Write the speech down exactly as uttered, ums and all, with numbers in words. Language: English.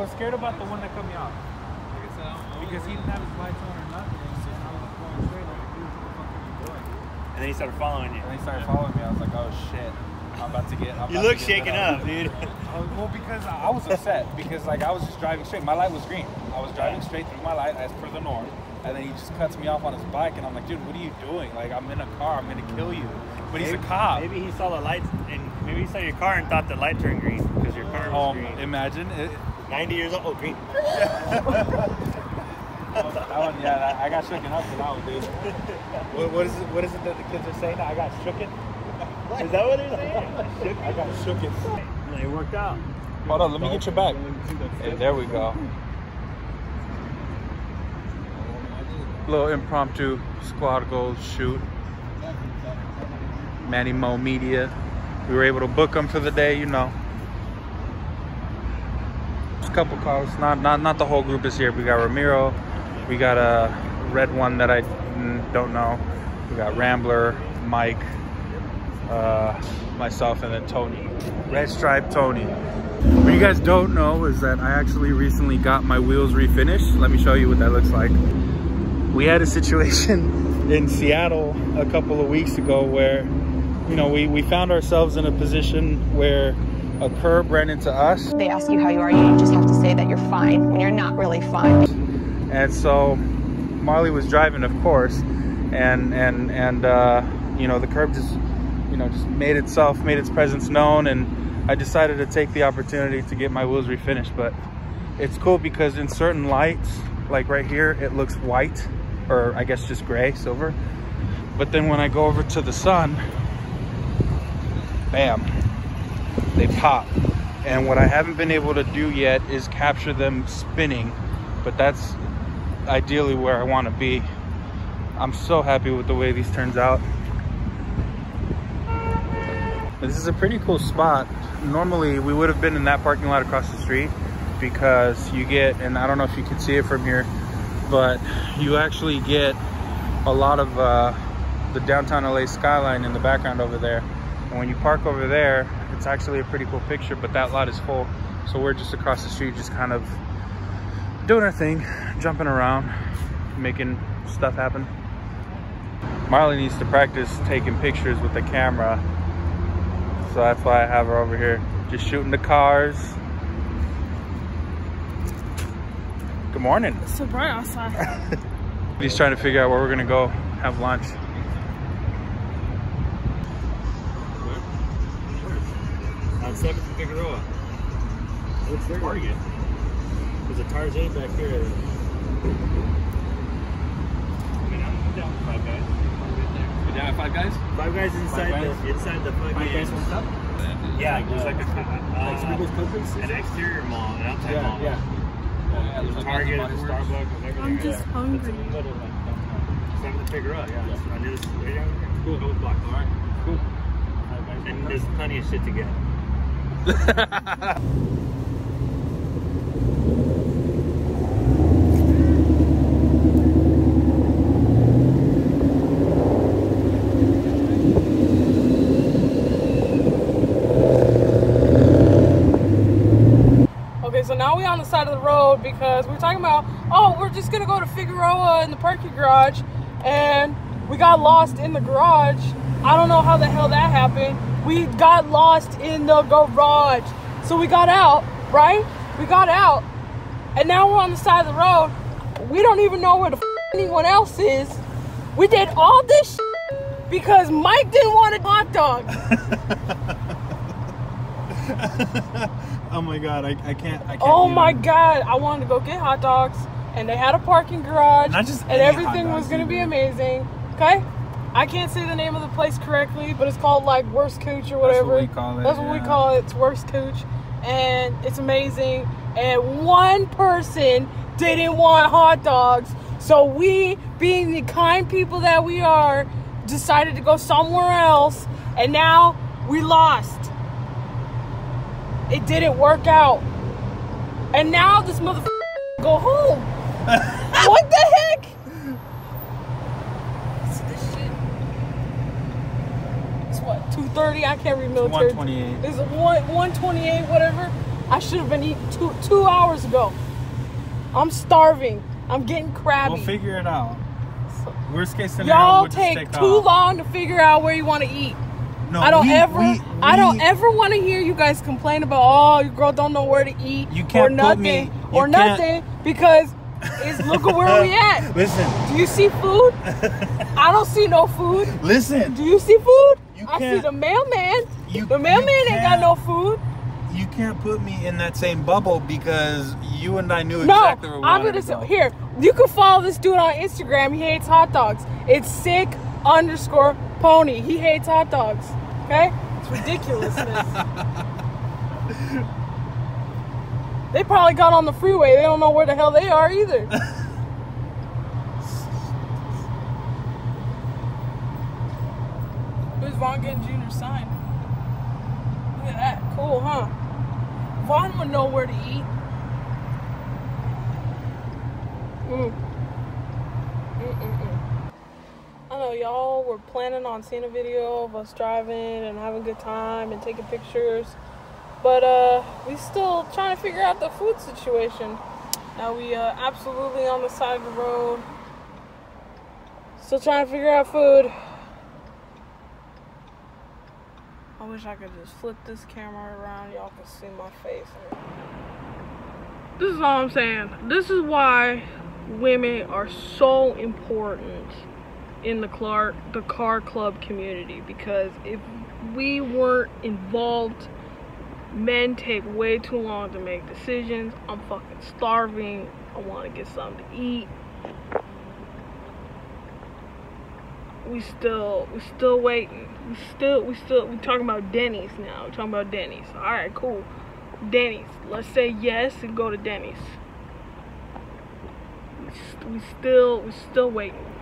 was scared about the one that cut me off. Like I said, I don't know. Because he didn't have his lights on or nothing. So I was going straight like, dude, what the fuck are you doing? And then he started following you. And then he started following me. I was like, oh shit. I'm about to get. I'm you about look to get shaken up, dude. Well, because I was upset because like I was just driving straight. My light was green. I was driving straight through my light as per the norm, and then he just cuts me off on his bike, and I'm like, dude, what are you doing? Like, I'm in a car. I'm gonna kill you. But he's maybe, a cop. Maybe he saw the lights, and maybe he saw your car and thought the light turned green because your car was um, green. Imagine it. ninety years old, oh, green. Well, that one, yeah, that, I got shooken up for that one, dude. What, what is it? What is it that the kids are saying? Now? I got shooken. Is that what they're saying? I got shook it. It worked out. Hold on, let me get your back. Hey, there we go. Little impromptu squad goal shoot. Manny Mo Media. We were able to book them for the day, you know. Just a couple calls. Not, not, not the whole group is here. We got Ramiro. We got a red one that I don't know. We got Rambler Mike. Uh, myself and then Tony. Red Stripe Tony. What you guys don't know is that I actually recently got my wheels refinished. Let me show you what that looks like. We had a situation in Seattle a couple of weeks ago where, you know, we, we found ourselves in a position where a curb ran into us. They ask you how you are, you just have to say that you're fine when you're not really fine. And so Marley was driving, of course, and, and, and uh, you know, the curb just you know, just made itself, made its presence known, and I decided to take the opportunity to get my wheels refinished. But it's cool because in certain lights, like right here, it looks white, or I guess just gray, silver. But then when I go over to the sun, bam, they pop. And what I haven't been able to do yet is capture them spinning, but that's ideally where I want to be. I'm so happy with the way these turns out. This is a pretty cool spot. Normally we would have been in that parking lot across the street because you get, and I don't know if you can see it from here, but you actually get a lot of uh, the downtown L A skyline in the background over there. And when you park over there, it's actually a pretty cool picture, but that lot is full. So we're just across the street, just kind of doing our thing, jumping around, making stuff happen. Marley needs to practice taking pictures with the camera. So that's why I have her over here, just shooting the cars. Good morning. It's so bright outside. He's trying to figure out where we're gonna go have lunch. On seventh and Figueroa. What's their target? There's a Tarzan back here. I mean, I'm down with five guys. Yeah, five guys? Five guys inside five guys. the inside the fucking five guys on top? Yeah, there's like, like, uh, like uh, an exterior mall, an outside yeah, mall. Yeah. Uh, there's Target, like Starbucks, everything. I'm just yeah. hungry. It's little, like, something to figure out, yeah. yeah. So I knew this was right down here. Cool, go with block. Alright. Cool. And there's plenty of shit to get. So now we're on the side of the road because we're talking about, oh, we're just going to go to Figueroa in the parking garage, and we got lost in the garage. I don't know how the hell that happened. We got lost in the garage. So we got out, right? We got out, and now we're on the side of the road. We don't even know where the f anyone else is. We did all this sh because Mike didn't want a hot dog. Oh my god, I, I can't, I can't. Oh my them. god, I wanted to go get hot dogs, and they had a parking garage, Not just and everything was going to be amazing. Okay? I can't say the name of the place correctly, but it's called like Wurstküche or whatever. That's what we call it. That's what yeah. we call it. It's Wurstküche, and it's amazing. And one person didn't want hot dogs, so we, being the kind people that we are, decided to go somewhere else, and now we lost. It didn't work out, and now this motherfucker go home. What the heck? It's this shit. It's what two thirty? I can't read military. One twenty-eight. It's one one twenty-eight, whatever. I should have been eating two, two hours ago. I'm starving. I'm getting crabby. We'll figure it out. Worst case scenario, y'all we'll take too off. long to figure out where you want to eat. No, I don't we, ever, we, we, I don't ever want to hear you guys complain about, oh, your girl don't know where to eat you can't or nothing me, you or can't. nothing because it's look at where we at. Listen, do you see food? I don't see no food. Listen, do you see food? You I see the mailman. You, the mailman you ain't got no food. You can't put me in that same bubble because you and I knew exactly no, where we I'm gonna go. Here, you can follow this dude on Instagram. He hates hot dogs. It's sick underscore pony. He hates hot dogs. Okay? It's ridiculousness. They probably got on the freeway. They don't know where the hell they are either. Who's Vaughn getting Junior's sign? Look at that. Cool, huh? Vaughn would know where to eat. Mm. Mm-mm-mm. I know y'all were planning on seeing a video of us driving and having a good time and taking pictures, but uh, we still trying to figure out the food situation. Now we uh, absolutely on the side of the road, still trying to figure out food. I wish I could just flip this camera around, y'all can see my face. This is all I'm saying. This is why women are so important in the car, the car club community, because if we weren't involved, men take way too long to make decisions. I'm fucking starving. I want to get something to eat. We still, we still waiting. We still, we still, we talking about Denny's now. We're talking about Denny's. All right, cool. Denny's. Let's say yes and go to Denny's. We, st we still, we still waiting.